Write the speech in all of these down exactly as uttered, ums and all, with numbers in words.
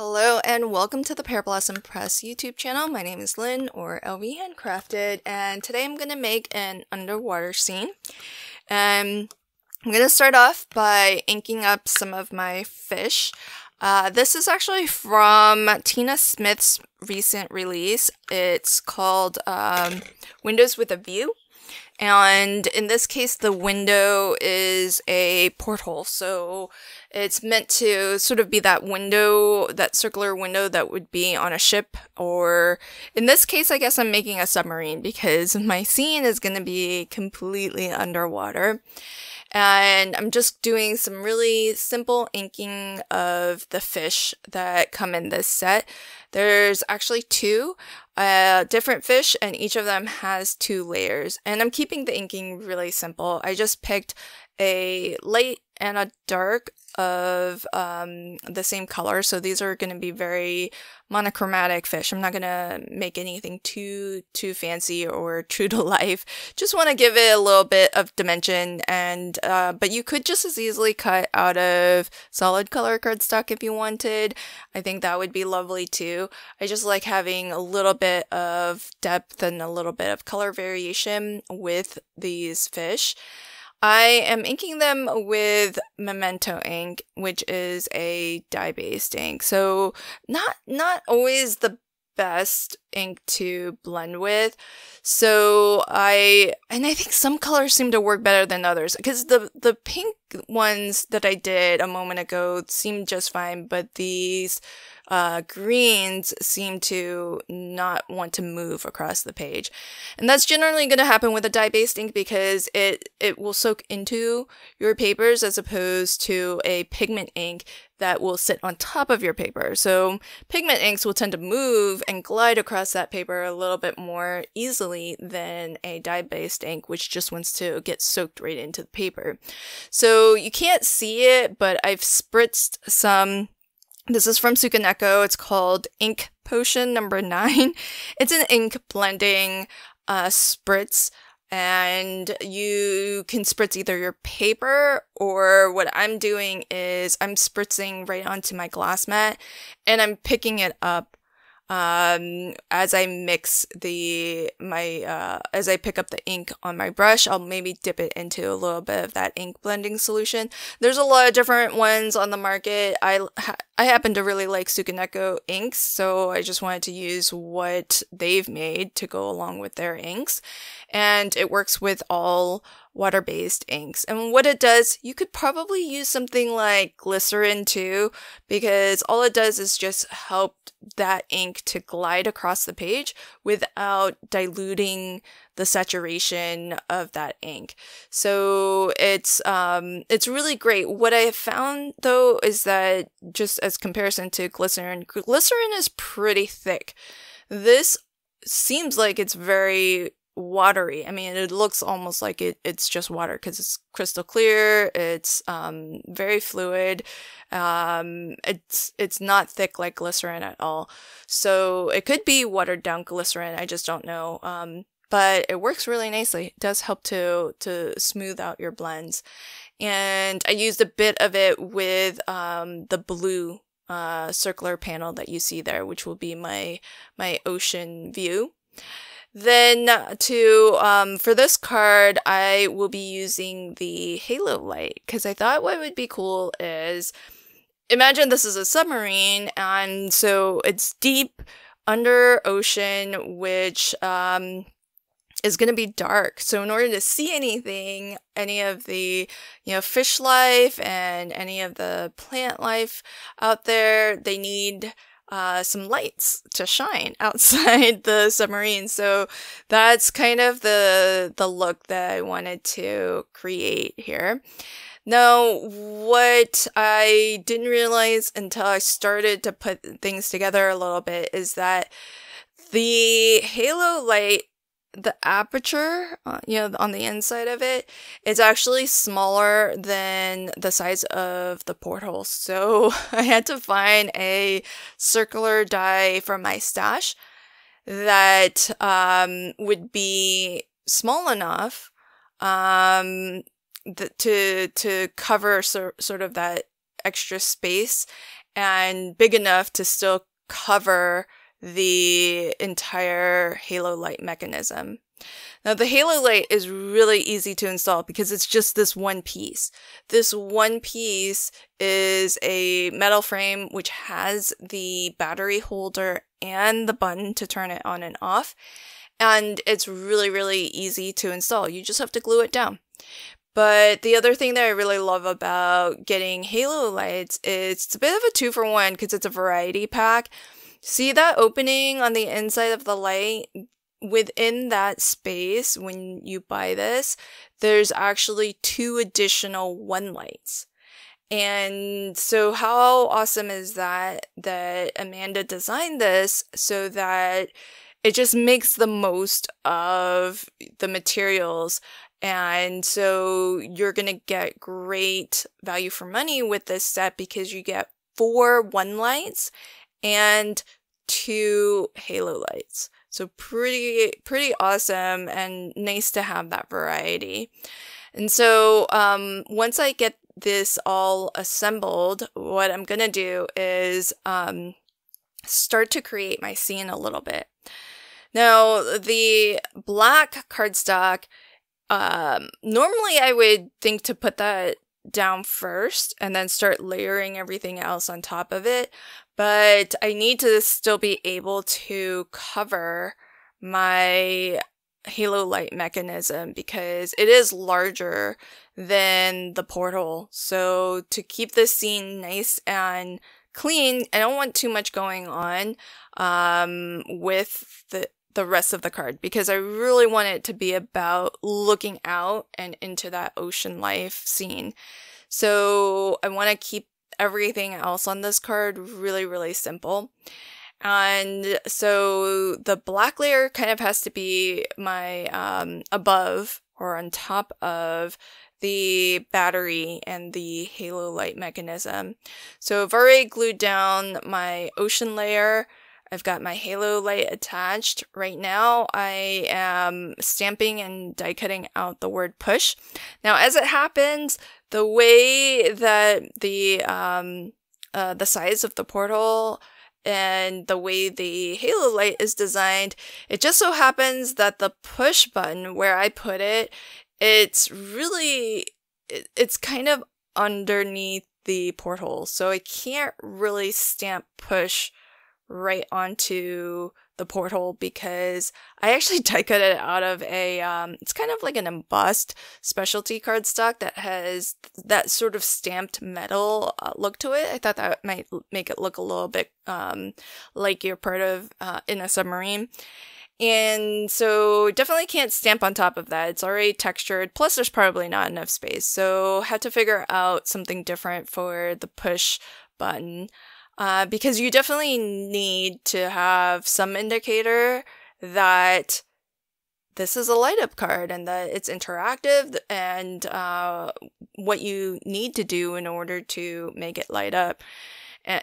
Hello and welcome to the Pear Blossom Press YouTube channel. My name is Lynn, or L V Handcrafted, and today I'm going to make an underwater scene. Um, I'm going to start off by inking up some of my fish. Uh, this is actually from Tina Smith's recent release. It's called um, Windows with a View. And in this case, the window is a porthole, so it's meant to sort of be that window, that circular window that would be on a ship, or in this case, I guess I'm making a submarine because my scene is going to be completely underwater. And I'm just doing some really simple inking of the fish that come in this set. There's actually two uh, different fish, and each of them has two layers. And I'm keeping the inking really simple. I just picked a light and a dark of um, the same color. So these are going to be very monochromatic fish. I'm not going to make anything too, too fancy or true to life. Just want to give it a little bit of dimension. And uh, but you could just as easily cut out of solid color cardstock if you wanted. I think that would be lovely too. I just like having a little bit of depth and a little bit of color variation with these fish. I am inking them with Memento ink, which is a dye-based ink. So not not always the best ink to blend with. So I and I think some colors seem to work better than others, because the the pink ones that I did a moment ago seemed just fine, but these Uh, greens seem to not want to move across the page. And that's generally going to happen with a dye-based ink because it, it will soak into your papers as opposed to a pigment ink that will sit on top of your paper. So pigment inks will tend to move and glide across that paper a little bit more easily than a dye-based ink, which just wants to get soaked right into the paper. So you can't see it, but I've spritzed some. This is from Tsukineko. It's called Ink Potion Number Nine. It's an ink blending uh, spritz, and you can spritz either your paper or what I'm doing is I'm spritzing right onto my glass mat, and I'm picking it up um, as I mix the my uh, as I pick up the ink on my brush. I'll maybe dip it into a little bit of that ink blending solution. There's a lot of different ones on the market. I ha I happen to really like Tsukineko inks, so I just wanted to use what they've made to go along with their inks. And it works with all water-based inks. And what it does, you could probably use something like glycerin too, because all it does is just help that ink to glide across the page without diluting the saturation of that ink. So it's um, it's really great. What I found though is that, just as comparison to glycerin, glycerin is pretty thick. This seems like it's very watery. I mean, it looks almost like it, it's just water because it's crystal clear. It's um, very fluid. Um, it's it's not thick like glycerin at all. So it could be watered down glycerin. I just don't know. Um, But it works really nicely. It does help to to smooth out your blends. And I used a bit of it with um, the blue uh, circular panel that you see there, which will be my, my ocean view. Then to um, for this card, I will be using the halo light, because I thought what would be cool is, imagine this is a submarine, and so it's deep under ocean, which um, is going to be dark. So in order to see anything, any of the, you know, fish life and any of the plant life out there, they need uh, some lights to shine outside the submarine. So that's kind of the, the look that I wanted to create here. Now, what I didn't realize until I started to put things together a little bit is that the halo light, the aperture, you know, on the inside of it, it's actually smaller than the size of the porthole. So I had to find a circular die from my stash that um, would be small enough um, th to to cover so, sort of that extra space and big enough to still cover the entire halo light mechanism. Now, the halo light is really easy to install because it's just this one piece. This one piece is a metal frame which has the battery holder and the button to turn it on and off. And it's really, really easy to install. You just have to glue it down. But the other thing that I really love about getting halo lights is it's a bit of a two for one because it's a variety pack. See that opening on the inside of the light? Within that space, when you buy this, there's actually two additional one lights. And so how awesome is that, that Amanda designed this so that it just makes the most of the materials. And so you're going to get great value for money with this set because you get four one lights and two halo lights. So pretty, pretty awesome and nice to have that variety. And so um, once I get this all assembled, what I'm going to do is um, start to create my scene a little bit. Now, the black cardstock, um, normally I would think to put that down first and then start layering everything else on top of it. But I need to still be able to cover my halo light mechanism because it is larger than the portal. So to keep the scene nice and clean, I don't want too much going on um, with the, the rest of the card because I really want it to be about looking out and into that ocean life scene. So I want to keep everything else on this card really, really simple. And so the black layer kind of has to be my um, above or on top of the battery and the halo light mechanism. So I've already glued down my ocean layer. I've got my halo light attached. Right now I am stamping and die cutting out the word push. Now, as it happens, the way that the um, uh, the size of the portal and the way the halo light is designed, it just so happens that the push button where I put it, it's really, it's kind of underneath the porthole. So I can't really stamp push right onto the porthole because I actually die cut it out of a, um, it's kind of like an embossed specialty cardstock that has that sort of stamped metal uh, look to it. I thought that might make it look a little bit um, like you're part of uh, in a submarine. And so definitely can't stamp on top of that. It's already textured. Plus there's probably not enough space. So had to figure out something different for the push button. Uh, because you definitely need to have some indicator that this is a light-up card and that it's interactive and uh, what you need to do in order to make it light up,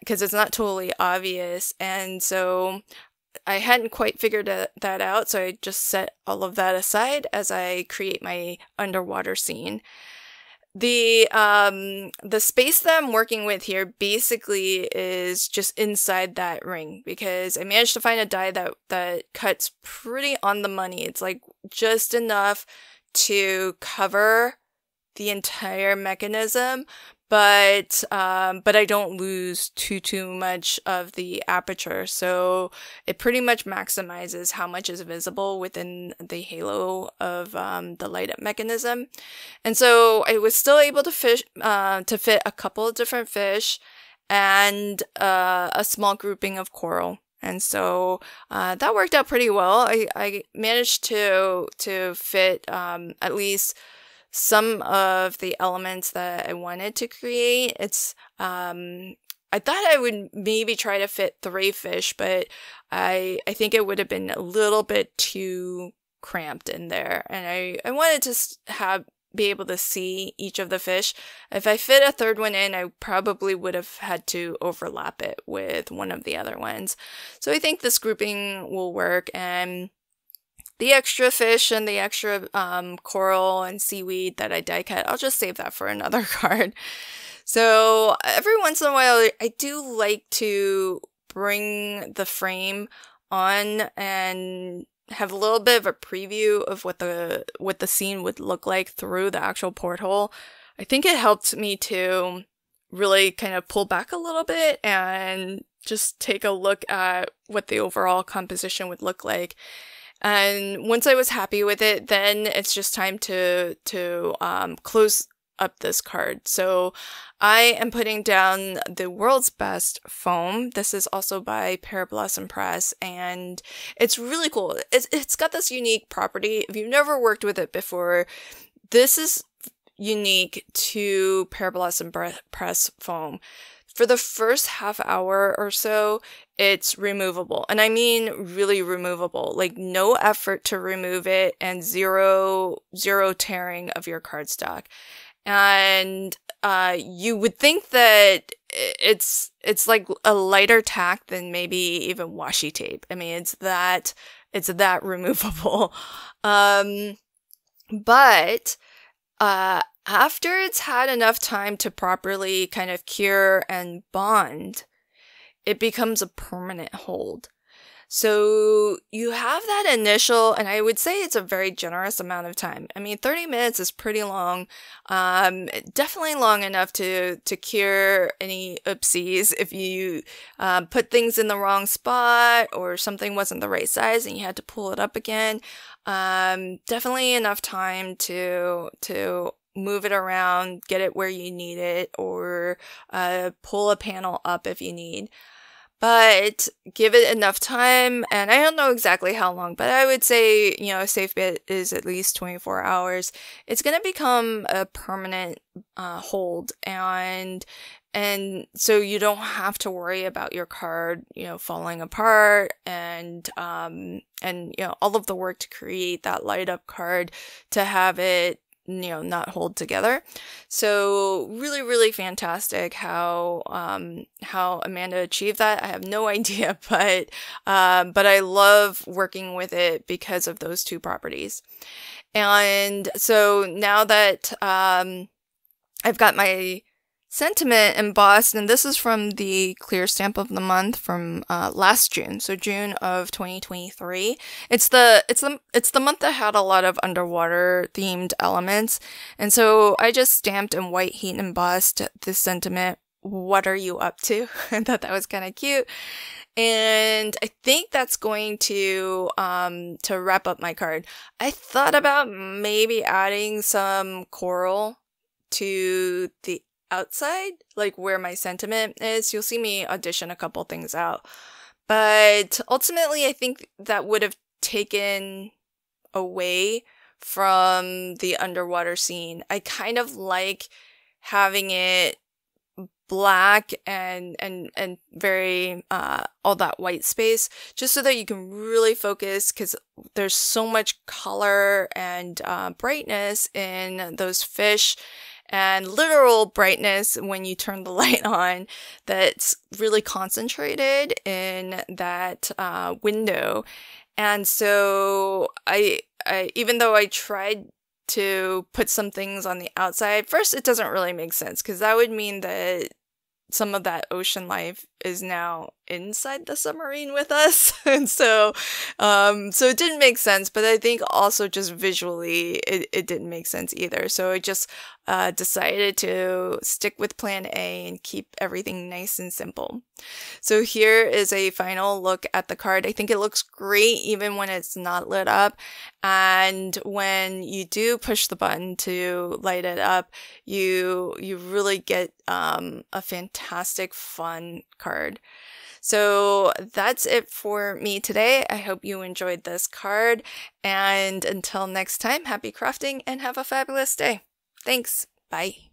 because it's not totally obvious. And so I hadn't quite figured that out, so I just set all of that aside as I create my underwater scene. The um the space that I'm working with here basically is just inside that ring because I managed to find a die that that cuts pretty on the money. It's like just enough to cover the entire mechanism, but um but I don't lose too too much of the aperture. So it pretty much maximizes how much is visible within the halo of um, the light up mechanism. And so I was still able to fish uh, to fit a couple of different fish and uh, a small grouping of coral. And so uh, that worked out pretty well. I I managed to to fit um, at least some of the elements that I wanted to create. It's, um, I thought I would maybe try to fit three fish, but I, I think it would have been a little bit too cramped in there. And I, I wanted to have, be able to see each of the fish. If I fit a third one in, I probably would have had to overlap it with one of the other ones. So I think this grouping will work, and the extra fish and the extra um, coral and seaweed that I die cut, I'll just save that for another card. So every once in a while, I do like to bring the frame on and have a little bit of a preview of what the what the scene would look like through the actual porthole. I think it helped me to really kind of pull back a little bit and just take a look at what the overall composition would look like. And once I was happy with it, then it's just time to to um, close up this card. So I am putting down the World's Best Foam. This is also by Pear Blossom Press, and it's really cool. It's, it's got this unique property. If you've never worked with it before, this is unique to Pear Blossom Press Foam. For the first half hour or so, it's removable. And I mean really removable. Like no effort to remove it and zero, zero tearing of your cardstock. And uh, you would think that it's it's like a lighter tack than maybe even washi tape. I mean, it's that it's that removable. Um, but uh, after it's had enough time to properly kind of cure and bond, it becomes a permanent hold. So you have that initial, and I would say it's a very generous amount of time. I mean, thirty minutes is pretty long, um, definitely long enough to, to cure any oopsies. If you uh, put things in the wrong spot or something wasn't the right size and you had to pull it up again, um, definitely enough time to, to move it around, get it where you need it, or uh, pull a panel up if you need. But give it enough time, and I don't know exactly how long, but I would say, you know, a safe bet is at least twenty-four hours. It's going to become a permanent uh, hold, and and so you don't have to worry about your card, you know, falling apart, and um and you know all of the work to create that light up card to have it, you know, not hold together. So really, really fantastic how um, how Amanda achieved that. I have no idea, but um, but I love working with it because of those two properties. And so now that um, I've got my sentiment embossed, and this is from the clear stamp of the month from uh, last June, so June of twenty twenty-three. It's the it's the it's the month that had a lot of underwater themed elements, and so I just stamped and white heat embossed this sentiment. What are you up to? I thought that was kind of cute, and I think that's going to um to wrap up my card. I thought about maybe adding some coral to the outside, like where my sentiment is. You'll see me audition a couple things out, but ultimately I think that would have taken away from the underwater scene. I kind of like having it black and and and very uh all that white space, just so that you can really focus, because there's so much color and uh, brightness in those fish, and literal brightness when you turn the light on, that's really concentrated in that uh, window. And so I, I, even though I tried to put some things on the outside, first it doesn't really make sense, because that would mean that some of that ocean life is now inside the submarine with us. And so um, so it didn't make sense, but I think also just visually it, it didn't make sense either. So I just uh, decided to stick with plan A and keep everything nice and simple. So here is a final look at the card. I think it looks great even when it's not lit up. And when you do push the button to light it up, you, you really get um, a fantastic, fun card. So that's it for me today. I hope you enjoyed this card, and until next time, happy crafting and have a fabulous day. Thanks. Bye.